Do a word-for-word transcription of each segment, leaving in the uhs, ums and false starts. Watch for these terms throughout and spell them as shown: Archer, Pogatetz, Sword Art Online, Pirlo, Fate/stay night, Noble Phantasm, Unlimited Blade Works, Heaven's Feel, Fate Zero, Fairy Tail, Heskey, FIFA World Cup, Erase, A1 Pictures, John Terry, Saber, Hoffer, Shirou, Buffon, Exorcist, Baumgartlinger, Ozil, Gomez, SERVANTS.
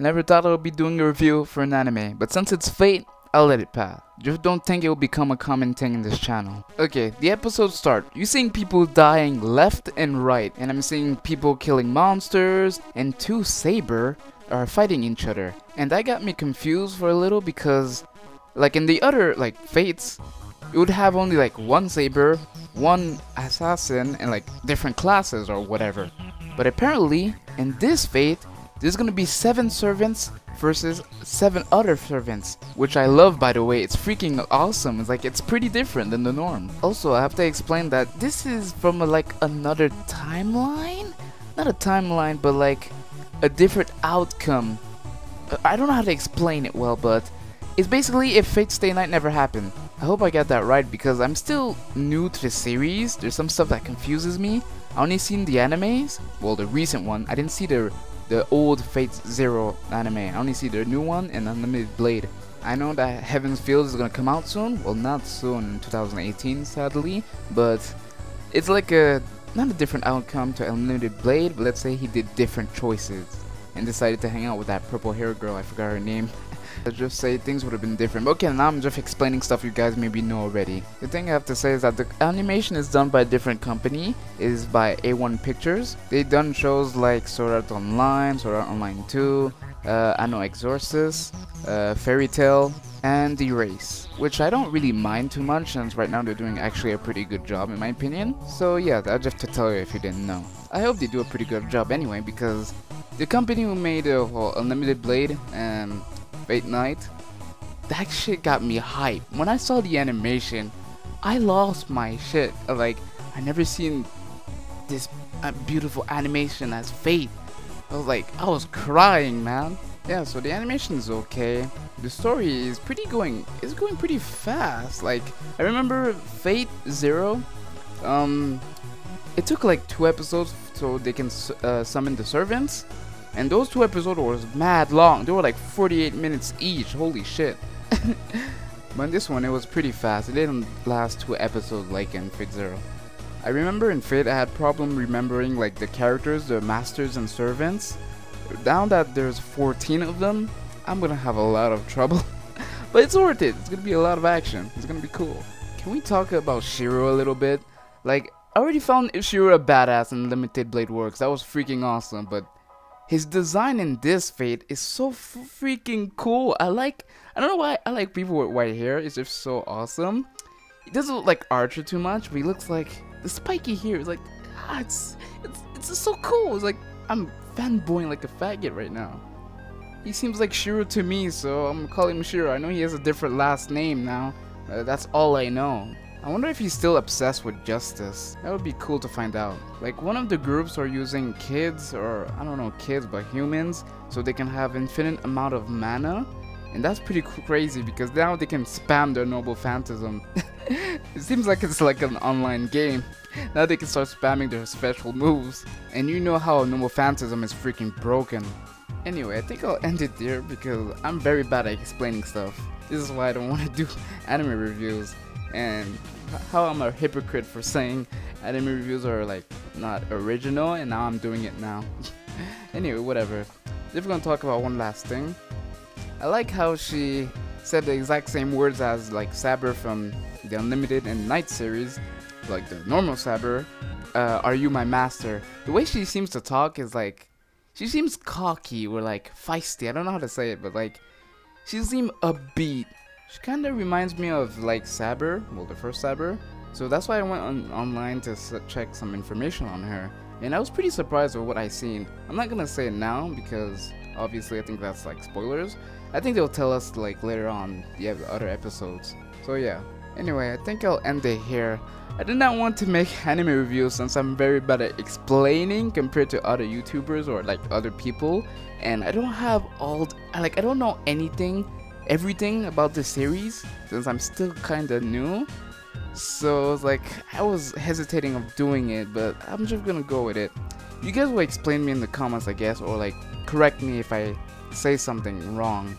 I never thought I would be doing a review for an anime, but since it's Fate, I'll let it pass. Just don't think it will become a common thing in this channel. Okay, the episodes start. You're seeing people dying left and right, and I'm seeing people killing monsters, and two Saber are fighting each other. And that got me confused for a little because, like in the other, like, Fates, it would have only like one Saber, one assassin, and like different classes or whatever. But apparently, in this Fate, there's gonna be seven servants versus seven other servants, which I love, by the way. It's freaking awesome. It's like, it's pretty different than the norm. Also, I have to explain that this is from a, like another timeline, not a timeline, but like a different outcome. I don't know how to explain it well, but it's basically if Fate/stay night never happened. I hope I got that right because I'm still new to the series. There's some stuff that confuses me. I only seen the animes, well, the recent one. I didn't see the the old Fate Zero anime. I only see the new one and Unlimited Blade. I know that Heaven's Feel is gonna come out soon. Well, not soon, in two thousand eighteen, sadly. But it's like a not a different outcome to Unlimited Blade, but let's say he did different choices and decided to hang out with that purple hair girl. I forgot her name. Let's just say things would have been different. Okay, now I'm just explaining stuff you guys maybe know already. The thing I have to say is that the animation is done by a different company. It is by A one Pictures. They've done shows like Sword Art Online, Sword Art Online two, uh, I know Exorcist, uh, Fairy Tail, and Erase, which I don't really mind too much since right now they're doing actually a pretty good job in my opinion. So yeah, that's just to tell you if you didn't know. I hope they do a pretty good job anyway because the company who made uh, well, Unlimited Blade and Fate Night, that shit got me hyped. When I saw the animation, I lost my shit. Like, I never seen this uh, beautiful animation as Fate. I was like, I was crying, man. Yeah, so the animation is okay. The story is pretty going, it's going pretty fast. Like, I remember Fate Zero, um, it took like two episodes so they can uh, summon the servants. And those two episodes were mad long. They were like forty-eight minutes each. Holy shit. But this one, it was pretty fast. It didn't last two episodes like in Fate Zero. I remember in Fate, I had problem remembering like the characters, the masters and servants. Now that there's fourteen of them, I'm gonna have a lot of trouble. But it's worth it. It's gonna be a lot of action. It's gonna be cool. Can we talk about Shirou a little bit? Like, I already found Shirou a badass in Unlimited Blade Works. That was freaking awesome, but his design in this Fate is so freaking cool. I like, I don't know why I like people with white hair. It's just so awesome. He doesn't look like Archer too much, but he looks like the spiky hair. It's like, ah, it's, it's, it's just so cool. It's like, I'm fanboying like a faggot right now. He seems like Shirou to me, so I'm calling him Shirou. I know he has a different last name now. Uh, that's all I know. I wonder if he's still obsessed with justice. That would be cool to find out. Like, one of the groups are using kids, or I don't know kids, but humans, so they can have infinite amount of mana. And that's pretty crazy because now they can spam their Noble Phantasm. It seems like it's like an online game. Now they can start spamming their special moves. And you know how Noble Phantasm is freaking broken. Anyway, I think I'll end it there because I'm very bad at explaining stuff. This is why I don't want to do anime reviews. And how I'm a hypocrite for saying anime reviews are like not original, and now I'm doing it now. Anyway, whatever. If we're gonna talk about one last thing, I like how she said the exact same words as like Saber from the Unlimited and Night series, like the normal Saber. Uh, are you my master? The way she seems to talk is like she seems cocky or like feisty. I don't know how to say it, but like she seems upbeat. She kinda reminds me of like Saber, well the first Saber, so that's why I went on online to s check some information on her, and I was pretty surprised with what I seen. I'm not gonna say it now because obviously I think that's like spoilers. I think they'll tell us like later on, yeah, the other episodes. So yeah, anyway, I think I'll end it here. I did not want to make anime reviews since I'm very bad at explaining compared to other YouTubers or like other people, and I don't have all, like I don't know anything everything about the series since I'm still kinda new, so it's like I was hesitating of doing it, but I'm just gonna go with it. You guys will explain me in the comments, I guess, or like correct me if I say something wrong.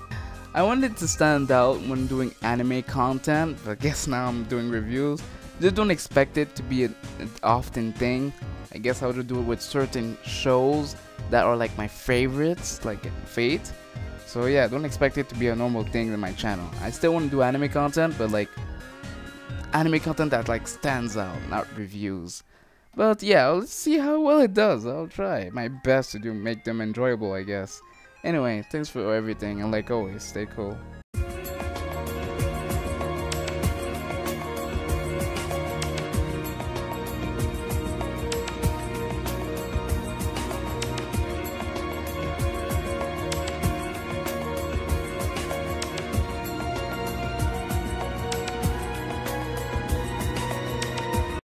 I wanted to stand out when doing anime content, but I guess now I'm doing reviews. Just don't expect it to be an often thing. I guess I would do it with certain shows that are like my favorites, like Fate. So yeah, don't expect it to be a normal thing in my channel. I still want to do anime content, but like anime content that like stands out, not reviews. But yeah, let's see how well it does. I'll try my best to do make them enjoyable, I guess. Anyway, thanks for everything, and like always, stay cool.